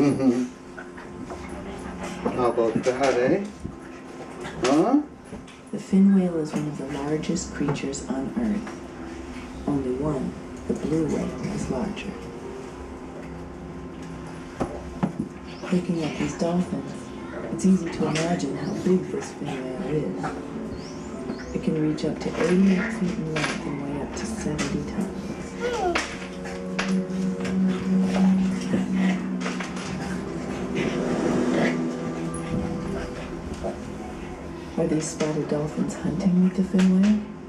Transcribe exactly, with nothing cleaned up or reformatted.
How about that, eh? Huh? The fin whale is one of the largest creatures on Earth. Only one, the blue whale, is larger. Looking at these dolphins, it's easy to imagine how big this fin whale is. It can reach up to eighty-eight feet in length and weigh up to seventy tons. Are these spotted dolphins hunting with the fin whale?